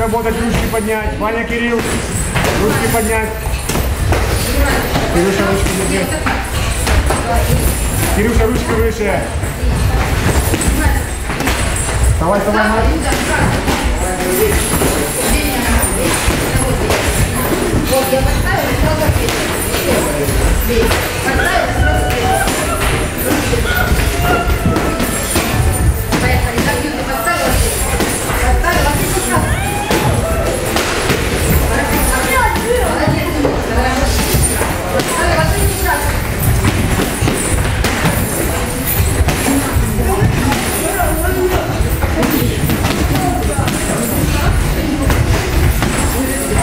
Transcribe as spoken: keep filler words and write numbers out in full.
работать, ручки поднять. Ваня, Кирилл, ручки поднять. Кирюша, ручки поднять. Кирюша, ручки выше. Вставай, вставай, Марк. Вот, я поставила,